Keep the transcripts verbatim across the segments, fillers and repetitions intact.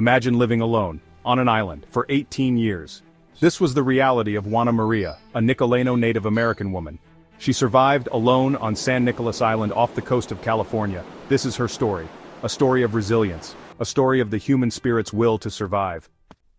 Imagine living alone, on an island, for eighteen years. This was the reality of Juana Maria, a Nicoleno Native American woman. She survived alone on San Nicolas Island off the coast of California. This is her story. A story of resilience. A story of the human spirit's will to survive.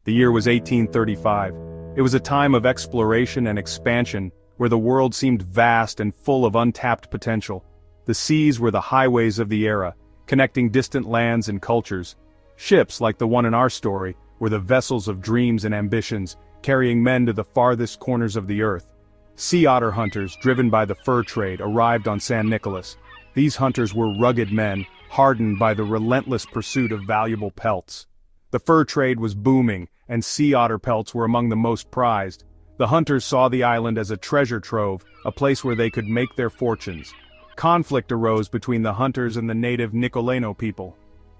The year was eighteen thirty-five. It was a time of exploration and expansion, where the world seemed vast and full of untapped potential. The seas were the highways of the era, connecting distant lands and cultures. Ships, like the one in our story, were the vessels of dreams and ambitions, carrying men to the farthest corners of the earth. Sea otter hunters, driven by the fur trade, arrived on San Nicolas. These hunters were rugged men, hardened by the relentless pursuit of valuable pelts. The fur trade was booming, and sea otter pelts were among the most prized. The hunters saw the island as a treasure trove, a place where they could make their fortunes. Conflict arose between the hunters and the native Nicoleno people.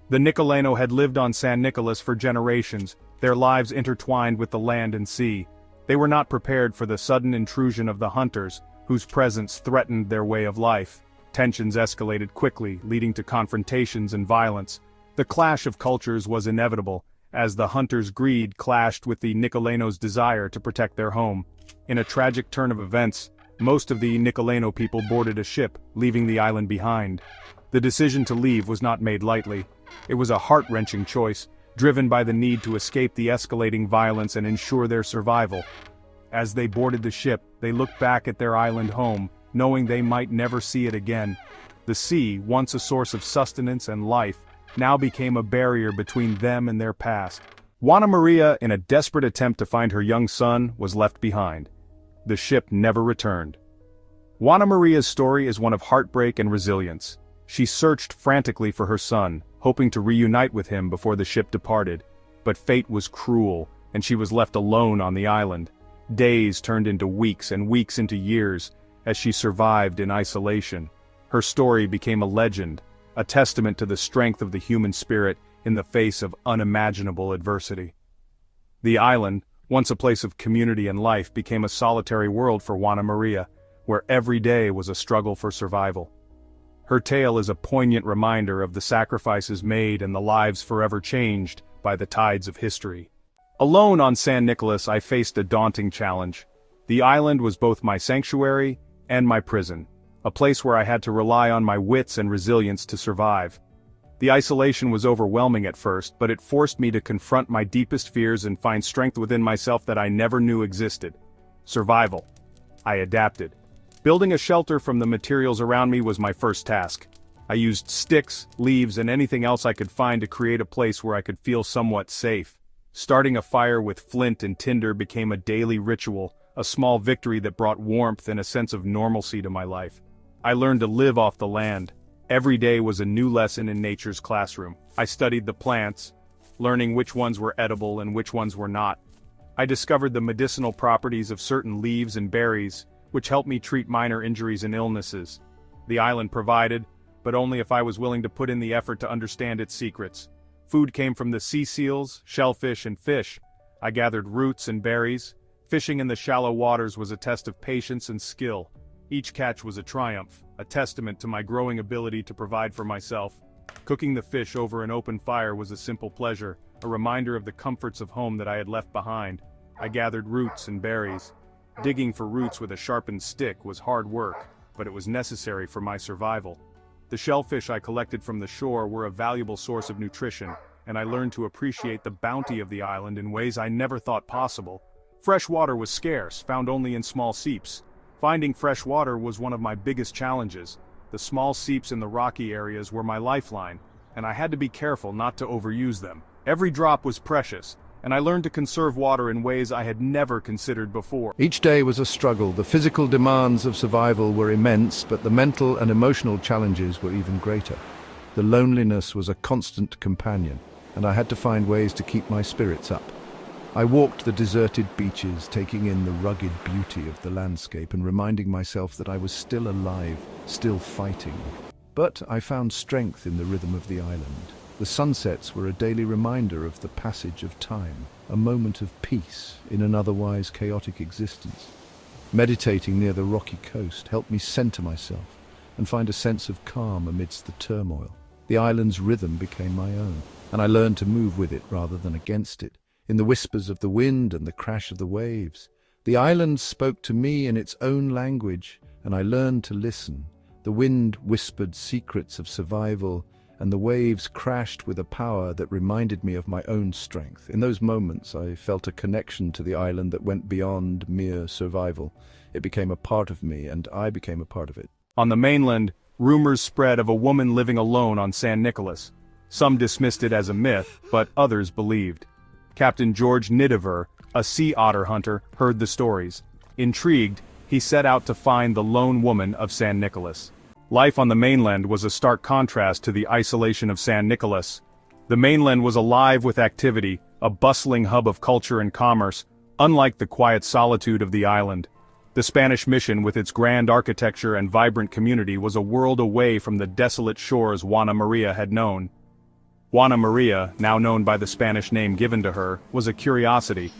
The Nicoleno had lived on San Nicolas for generations, their lives intertwined with the land and sea. They were not prepared for the sudden intrusion of the hunters, whose presence threatened their way of life. Tensions escalated quickly, leading to confrontations and violence. The clash of cultures was inevitable, as the hunters' greed clashed with the Nicoleno's desire to protect their home. In a tragic turn of events, most of the Nicoleno people boarded a ship, leaving the island behind. The decision to leave was not made lightly. It was a heart-wrenching choice, driven by the need to escape the escalating violence and ensure their survival. As they boarded the ship, they looked back at their island home, knowing they might never see it again. The sea, once a source of sustenance and life, now became a barrier between them and their past. Juana Maria, in a desperate attempt to find her young son, was left behind. The ship never returned. Juana Maria's story is one of heartbreak and resilience. She searched frantically for her son, hoping to reunite with him before the ship departed. But fate was cruel, and she was left alone on the island. Days turned into weeks and weeks into years, as she survived in isolation. Her story became a legend, a testament to the strength of the human spirit in the face of unimaginable adversity. The island, once a place of community and life, became a solitary world for Juana Maria, where every day was a struggle for survival. Her tale is a poignant reminder of the sacrifices made and the lives forever changed by the tides of history. Alone on San Nicolas, I faced a daunting challenge. The island was both my sanctuary and my prison, a place where I had to rely on my wits and resilience to survive. The isolation was overwhelming at first, but it forced me to confront my deepest fears and find strength within myself that I never knew existed. Survival. I adapted. Building a shelter from the materials around me was my first task. I used sticks, leaves, and anything else I could find to create a place where I could feel somewhat safe. Starting a fire with flint and tinder became a daily ritual, a small victory that brought warmth and a sense of normalcy to my life. I learned to live off the land. Every day was a new lesson in nature's classroom. I studied the plants, learning which ones were edible and which ones were not. I discovered the medicinal properties of certain leaves and berries, which helped me treat minor injuries and illnesses. The island provided, but only if I was willing to put in the effort to understand its secrets. Food came from the sea seals, shellfish, and fish. I gathered roots and berries. Fishing in the shallow waters was a test of patience and skill. Each catch was a triumph, a testament to my growing ability to provide for myself. Cooking the fish over an open fire was a simple pleasure, a reminder of the comforts of home that I had left behind. I gathered roots and berries. Digging for roots with a sharpened stick was hard work, but it was necessary for my survival. The shellfish I collected from the shore were a valuable source of nutrition, and I learned to appreciate the bounty of the island in ways I never thought possible. Fresh water was scarce, found only in small seeps. Finding fresh water was one of my biggest challenges. The small seeps in the rocky areas were my lifeline, and I had to be careful not to overuse them. Every drop was precious, and I learned to conserve water in ways I had never considered before. Each day was a struggle. The physical demands of survival were immense, but the mental and emotional challenges were even greater. The loneliness was a constant companion, and I had to find ways to keep my spirits up. I walked the deserted beaches, taking in the rugged beauty of the landscape and reminding myself that I was still alive, still fighting. But I found strength in the rhythm of the island. The sunsets were a daily reminder of the passage of time, a moment of peace in an otherwise chaotic existence. Meditating near the rocky coast helped me center myself and find a sense of calm amidst the turmoil. The island's rhythm became my own, and I learned to move with it rather than against it, in the whispers of the wind and the crash of the waves. The island spoke to me in its own language, and I learned to listen. The wind whispered secrets of survival, and the waves crashed with a power that reminded me of my own strength. In those moments, I felt a connection to the island that went beyond mere survival. It became a part of me, and I became a part of it. On the mainland, rumors spread of a woman living alone on San Nicolas. Some dismissed it as a myth, but others believed. Captain George Nidiver, a sea otter hunter, heard the stories. Intrigued, he set out to find the lone woman of San Nicolas. Life on the mainland was a stark contrast to the isolation of San Nicolas. The mainland was alive with activity, a bustling hub of culture and commerce, unlike the quiet solitude of the island. The Spanish mission, with its grand architecture and vibrant community, was a world away from the desolate shores Juana Maria had known. Juana Maria, now known by the Spanish name given to her, was a curiosity.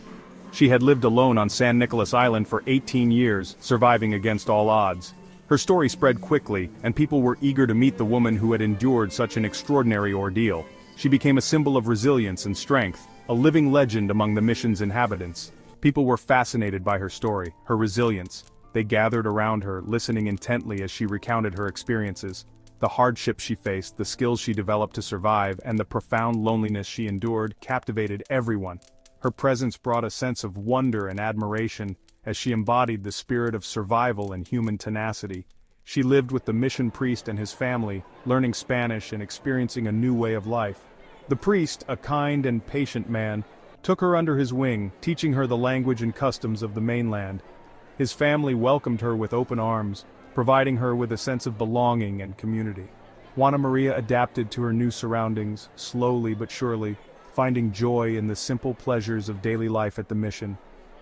She had lived alone on San Nicolas Island for eighteen years, surviving against all odds. Her story spread quickly, and people were eager to meet the woman who had endured such an extraordinary ordeal. She became a symbol of resilience and strength, a living legend among the mission's inhabitants. People were fascinated by her story, her resilience. They gathered around her, listening intently as she recounted her experiences, the hardships she faced, the skills she developed to survive, and the profound loneliness she endured captivated everyone. Her presence brought a sense of wonder and admiration, as she embodied the spirit of survival and human tenacity. She lived with the mission priest and his family, learning Spanish and experiencing a new way of life. The priest, a kind and patient man, took her under his wing, teaching her the language and customs of the mainland. His family welcomed her with open arms, providing her with a sense of belonging and community. Juana Maria adapted to her new surroundings, slowly but surely, finding joy in the simple pleasures of daily life at the mission.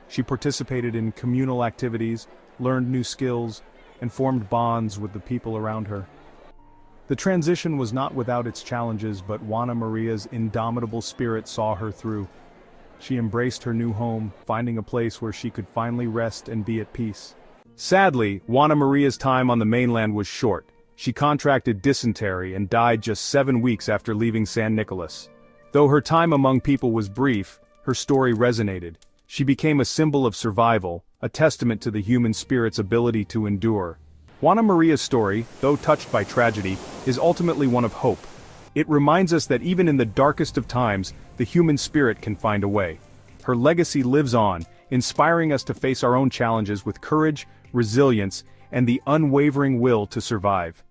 She participated in communal activities, learned new skills, and formed bonds with the people around her. The transition was not without its challenges, but Juana Maria's indomitable spirit saw her through. She embraced her new home, finding a place where she could finally rest and be at peace. Sadly, Juana Maria's time on the mainland was short. She contracted dysentery and died just seven weeks after leaving San Nicolas. Though her time among people was brief, her story resonated. She became a symbol of survival, a testament to the human spirit's ability to endure. Juana Maria's story, though touched by tragedy, is ultimately one of hope. It reminds us that even in the darkest of times, the human spirit can find a way. Her legacy lives on, inspiring us to face our own challenges with courage, resilience, and the unwavering will to survive.